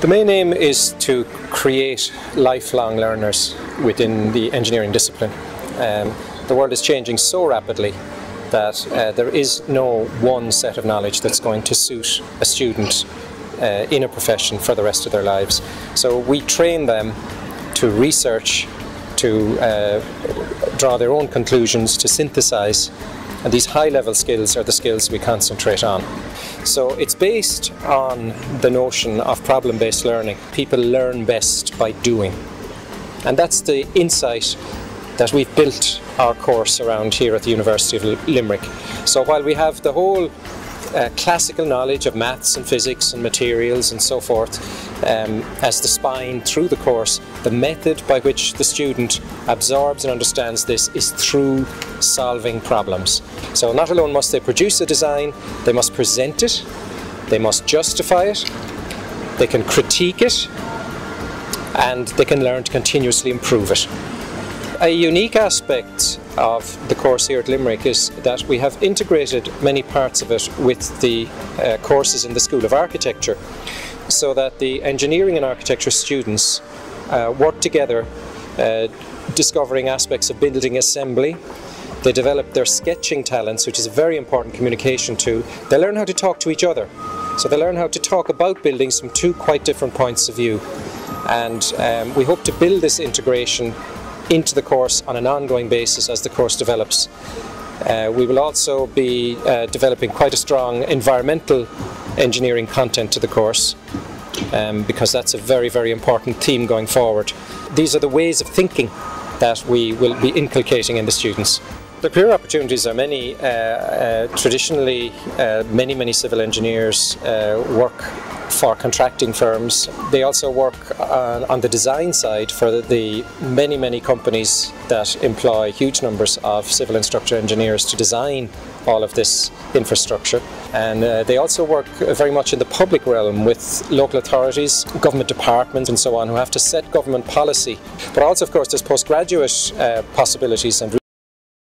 The main aim is to create lifelong learners within the engineering discipline. The world is changing so rapidly that there is no one set of knowledge that's going to suit a student in a profession for the rest of their lives. So we train them to research, to draw their own conclusions, to synthesize, and these high-level skills are the skills we concentrate on. So it's based on the notion of problem-based learning. People learn best by doing. And that's the insight that we've built our course around here at the University of Limerick. So while we have the whole classical knowledge of maths and physics and materials and so forth as the spine through the course, the method by which the student absorbs and understands this is through solving problems. So not alone must they produce a design, they must present it, they must justify it, they can critique it, and they can learn to continuously improve it. A unique aspect of the course here at Limerick is that we have integrated many parts of it with the courses in the School of Architecture, so that the engineering and architecture students work together discovering aspects of building assembly. They develop their sketching talents, which is a very important communication tool. They learn how to talk to each other, so they learn how to talk about buildings from two quite different points of view, and we hope to build this integration into the course on an ongoing basis as the course develops. We will also be developing quite a strong environmental engineering content to the course because that's a very, very important theme going forward. These are the ways of thinking that we will be inculcating in the students. The career opportunities are many. Traditionally, many civil engineers work for contracting firms. They also work on the design side for the many companies that employ huge numbers of civil and structural engineers to design all of this infrastructure. And they also work very much in the public realm with local authorities, government departments and so on, who have to set government policy. But also, of course, there's postgraduate possibilities and